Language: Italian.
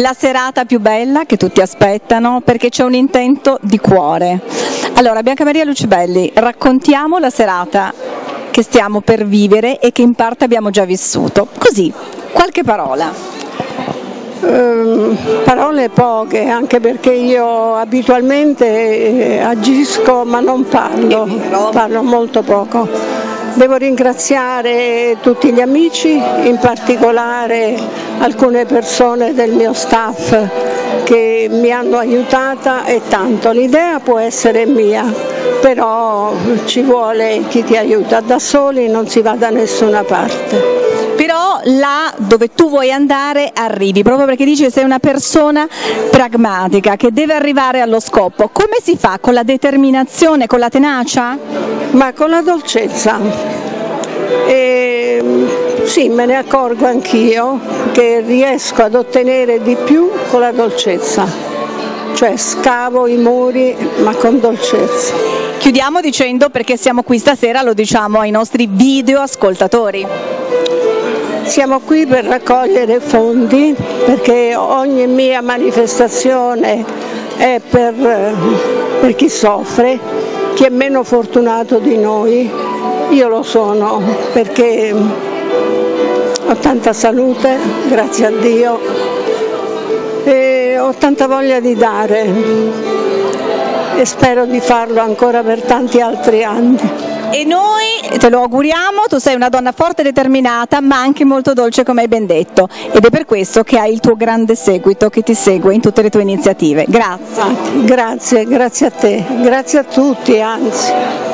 la serata più bella che tutti aspettano, perché c'è un intento di cuore. Allora, Bianca Maria Lucibelli, raccontiamo la serata che stiamo per vivere e che in parte abbiamo già vissuto. Così, qualche parola. Parole poche, anche perché io abitualmente agisco ma non parlo molto poco. Devo ringraziare tutti gli amici, in particolare alcune persone del mio staff che mi hanno aiutata e tanto. L'idea può essere mia, però ci vuole chi ti aiuta, da soli non si va da nessuna parte. Però là dove tu vuoi andare arrivi, proprio perché dici che sei una persona pragmatica che deve arrivare allo scopo. Come si fa? Con la determinazione, con la tenacia? Ma con la dolcezza. Sì, me ne accorgo anch'io che riesco ad ottenere di più con la dolcezza, cioè scavo i muri ma con dolcezza. Chiudiamo dicendo, perché siamo qui stasera, lo diciamo ai nostri videoascoltatori. Siamo qui per raccogliere fondi, perché ogni mia manifestazione è per chi soffre, chi è meno fortunato di noi. Io lo sono perché ho tanta salute, grazie a Dio, e ho tanta voglia di dare e spero di farlo ancora per tanti altri anni. E noi te lo auguriamo, tu sei una donna forte e determinata ma anche molto dolce, come hai ben detto, ed è per questo che hai il tuo grande seguito che ti segue in tutte le tue iniziative. Grazie. Grazie a te, grazie a tutti anzi.